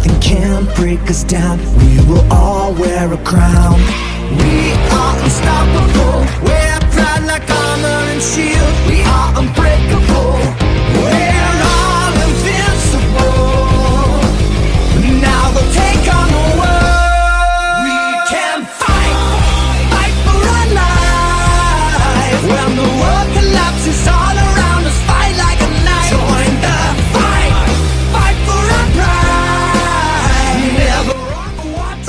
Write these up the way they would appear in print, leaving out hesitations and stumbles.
nothing can break us down. We will all wear a crown. We are unstoppable. Wear pride like armor and shield. We are unbreakable. We're all invincible. Now we'll take on the world. We can fight, fight for our life. When the world collapses, all around us, fight like a knight. Join the fight, fight for our pride. Never run for what's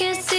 can't